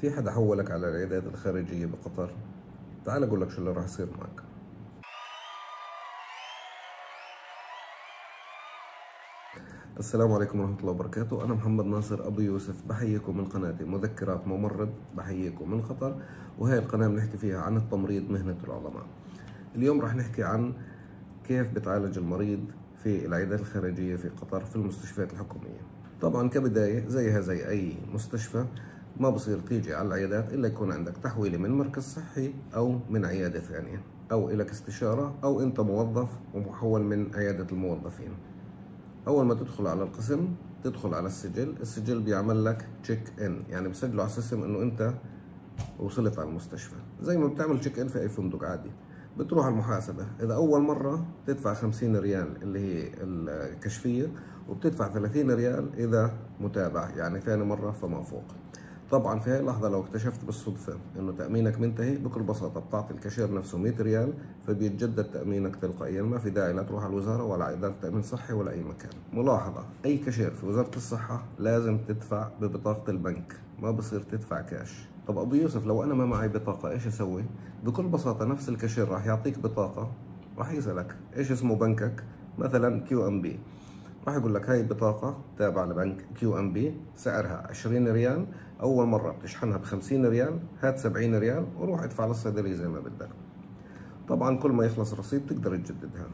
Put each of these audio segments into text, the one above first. في حد حولك على العيادات الخارجية بقطر؟ تعال اقول لك شو اللي راح يصير معك. السلام عليكم ورحمة الله وبركاته، أنا محمد ناصر أبو يوسف، بحييكم من قناتي مذكرات ممرض، بحييكم من قطر، وهي القناة بنحكي فيها عن التمريض مهنة العلماء. اليوم رح نحكي عن كيف بتعالج المريض في العيادات الخارجية في قطر في المستشفيات الحكومية. طبعا كبداية زيها زي أي مستشفى، ما بصير تيجي على العيادات إلا يكون عندك تحويلة من مركز صحي أو من عيادة ثانية، أو إلك استشارة، أو أنت موظف ومحول من عيادة الموظفين. أول ما تدخل على القسم تدخل على السجل، السجل بيعمل لك تشيك إن، يعني بسجله على السيستم إنه أنت وصلت على المستشفى، زي ما بتعمل تشيك إن في أي فندق عادي. بتروح على المحاسبة، إذا أول مرة بتدفع 50 ريال اللي هي الكشفية، وبتدفع 30 ريال إذا متابع، يعني ثاني مرة فما فوق. طبعا في هاي اللحظة لو اكتشفت بالصدفة إنه تأمينك منتهي، بكل بساطة بتعطي الكاشير نفسه 100 ريال فبيتجدد تأمينك تلقائيا، ما في داعي لا تروح على الوزارة ولا على إدارة تأمين صحي ولا أي مكان. ملاحظة، أي كاشير في وزارة الصحة لازم تدفع ببطاقة البنك، ما بصير تدفع كاش. طب أبو يوسف لو أنا ما معي بطاقة إيش أسوي؟ بكل بساطة نفس الكاشير راح يعطيك بطاقة، راح يسألك إيش اسمه بنكك، مثلا كيو أم بي، راح يقول لك هاي بطاقة تابعة لبنك كيو ام بي، سعرها 20 ريال، أول مرة بتشحنها ب 50 ريال، هات 70 ريال وروح ادفع للصيدلية زي ما بدك. طبعا كل ما يخلص رصيد بتقدر تجددها.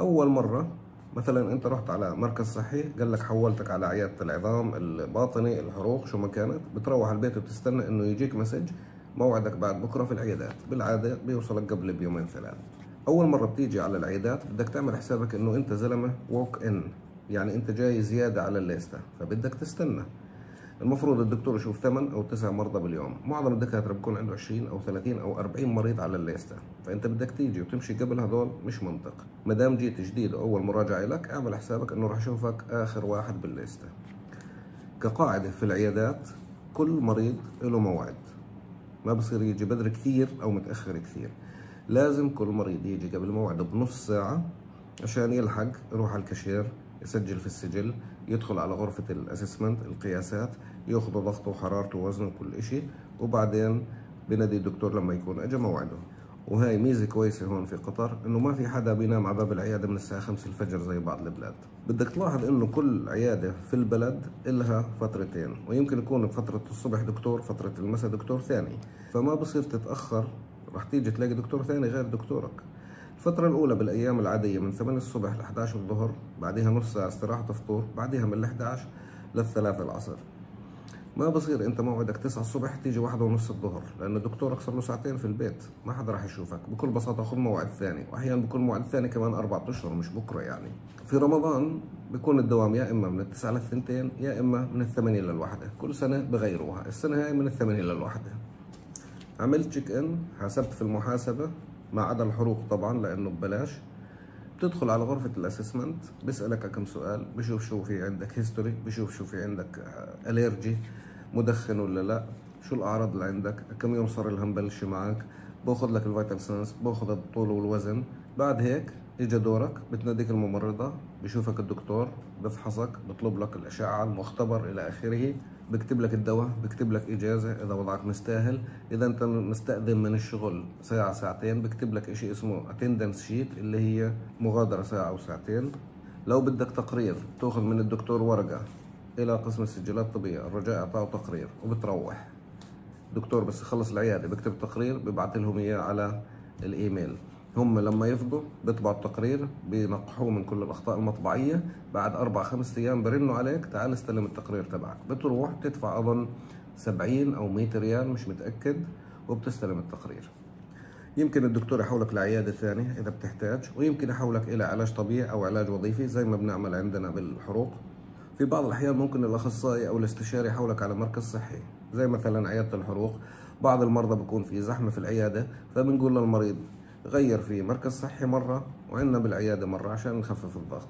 أول مرة مثلا أنت رحت على مركز صحي، قال لك حولتك على عيادة العظام، الباطنة، الحروق، شو ما كانت، بتروح البيت وبتستنى إنه يجيك مسج موعدك بعد بكرة في العيادات، بالعادة بيوصلك قبل بيومين ثلاث. أول مرة بتيجي على العيادات بدك تعمل حسابك إنه أنت زلمة ووك إن، يعني انت جاي زيادة على الليستة فبدك تستنى. المفروض الدكتور يشوف 8 او 9 مرضى باليوم، معظم الدكاترة بكون عنده 20 او 30 او 40 مريض على الليستة، فانت بدك تيجي وتمشي قبل هذول مش منطق. ما دام جيت جديد واول مراجعة لك اعمل حسابك انه راح اشوفك اخر واحد بالليستة. كقاعدة في العيادات كل مريض له موعد، ما بصير يجي بدري كثير او متأخر كثير، لازم كل مريض يجي قبل موعده بنص ساعة عشان يلحق يروح على الكاشير، يسجل في السجل، يدخل على غرفة الاسسمنت، القياسات، ياخذوا ضغطه وحرارته ووزنه وكل إشي، وبعدين بنادي الدكتور لما يكون اجى موعده. وهاي ميزة كويسة هون في قطر، انه ما في حدا بينام على باب العيادة من الساعة 5 الفجر زي بعض البلاد. بدك تلاحظ انه كل عيادة في البلد إلها فترتين، ويمكن يكون بفترة الصبح دكتور، فترة المساء دكتور ثاني، فما بصير تتأخر، رح تيجي تلاقي دكتور ثاني غير دكتورك. الفترة الأولى بالأيام العادية من 8 الصبح ل 11 الظهر، بعدها نص ساعة استراحة فطور، بعدها من 11 لل 3 العصر. ما بصير أنت موعدك 9 الصبح تيجي 1:30 الظهر، لأن الدكتور صار له ساعتين في البيت، ما حدا راح يشوفك، بكل بساطة خذ موعد ثاني، وأحيانا بكون موعد ثاني كمان 4 أشهر مش بكرة يعني. في رمضان بيكون الدوام يا إما من 9 ل2، يا إما من 8 لل1، كل سنة بغيروها، السنة هاي من 8 لل1. عملت تشيك إن، حاسبت في المحاسبة ما عدا الحروق طبعا لانه ببلاش. بتدخل على غرفة الاسسمنت، بسألك كم سؤال، بشوف شو في عندك هيستوري، بشوف شو في عندك اليرجي، مدخن ولا لا، شو الاعراض اللي عندك، كم يوم صار لها مبلشة معك، باخذ لك الفيتال سنس، باخذ الطولة والوزن. بعد هيك اجى دورك، بتناديك الممرضة، بشوفك الدكتور، بفحصك، بطلب لك الاشعة، المختبر الى اخره، بكتب لك الدواء، بكتب لك إجازة إذا وضعك مستاهل، إذا أنت مستأذن من الشغل ساعة ساعتين بكتب لك إشي اسمه اتندنس شيت اللي هي مغادرة ساعة أو ساعتين. لو بدك تقرير بتأخذ من الدكتور ورقة إلى قسم السجلات الطبية، الرجاء إعطائه تقرير وبتروح. الدكتور بس يخلص العيادة بكتب التقرير ببعث لهم إياه على الإيميل، هم لما يفضوا بيطبعوا التقرير، بينقحوه من كل الاخطاء المطبعيه، بعد 4 5 ايام برنوا عليك تعال استلم التقرير تبعك، بتروح بتدفع اظن 70 او 100 ريال مش متاكد وبتستلم التقرير. يمكن الدكتور يحولك لعياده ثانيه اذا بتحتاج، ويمكن يحولك الى علاج طبيعي او علاج وظيفي زي ما بنعمل عندنا بالحروق. في بعض الاحيان ممكن الاخصائي او الاستشاري يحولك على مركز صحي زي مثلا عياده الحروق، بعض المرضى بكون في زحمه في العياده فبنقول للمريض غير في مركز صحي مرة وعندنا بالعيادة مرة عشان نخفف الضغط.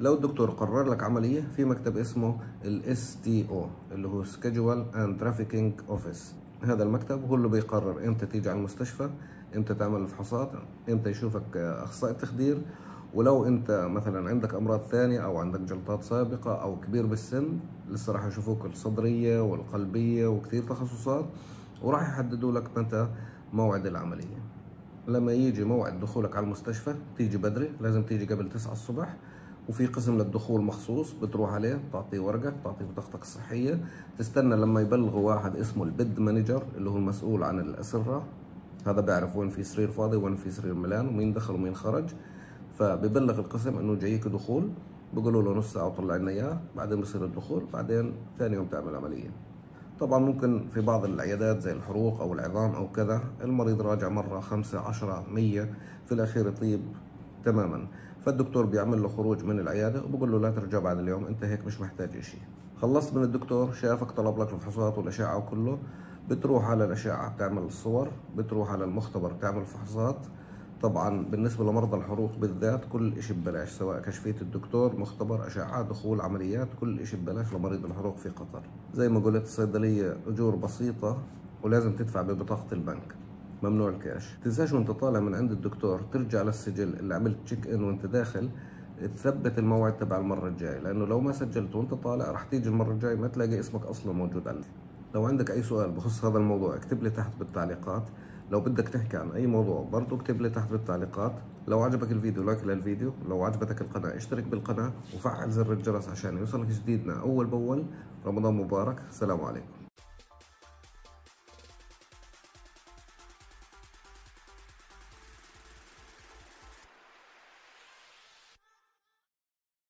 لو الدكتور قرر لك عملية في مكتب اسمه الSTO اللي هو Schedule and Trafficking Office، هذا المكتب هو اللي بيقرر امتى تيجي على المستشفى، امتى تعمل الفحوصات، امتى يشوفك اخصائي تخدير، ولو انت مثلا عندك امراض ثانيه او عندك جلطات سابقه او كبير بالسن لسه راح يشوفوك الصدريه والقلبيه وكثير تخصصات، وراح يحددوا لك متى موعد العمليه. لما يجي موعد دخولك على المستشفى تيجي بدري، لازم تيجي قبل 9 الصبح، وفي قسم للدخول مخصوص بتروح عليه تعطيه ورقك، تعطيه بطاقتك الصحيه، تستنى لما يبلغوا واحد اسمه البيد مانجر اللي هو المسؤول عن الاسره، هذا بيعرف وين في سرير فاضي وين في سرير ملان ومين دخل ومين خرج، فبيبلغ القسم انه جايك دخول، بيقولوا له نص ساعه وطلع لنا اياه، بعدين بصير الدخول، بعدين ثاني يوم تعمل عمليه. طبعا ممكن في بعض العيادات زي الحروق او العظام او كذا المريض راجع مره 5 10 100، في الاخير يطيب تماما، فالدكتور بيعمل له خروج من العياده وبقول له لا ترجع بعد اليوم، انت هيك مش محتاج شيء. خلصت من الدكتور، شافك، طلب لك الفحوصات والاشعه وكله، بتروح على الاشعه بتعمل الصور، بتروح على المختبر بتعمل الفحوصات. طبعا بالنسبه لمرضى الحروق بالذات كل شيء ببلاش، سواء كشفيه الدكتور، مختبر، اشعه، دخول، عمليات، كل شيء ببلاش لمريض الحروق في قطر. زي ما قلت الصيدليه اجور بسيطه ولازم تدفع ببطاقه البنك، ممنوع الكاش. تنساش وانت طالع من عند الدكتور ترجع للسجل اللي عملت تشيك ان وانت داخل، تثبت الموعد تبع المره الجايه، لانه لو ما سجلت وانت طالع راح تيجي المره الجايه ما تلاقي اسمك اصلا موجود عليه. لو عندك اي سؤال بخص هذا الموضوع اكتب لي تحت بالتعليقات، لو بدك تحكي عن اي موضوع برضه اكتب لي تحت بالتعليقات. لو عجبك الفيديو لايك للفيديو، لو عجبتك القناه اشترك بالقناه وفعل زر الجرس عشان يوصلك جديدنا اول باول. رمضان مبارك، السلام عليكم.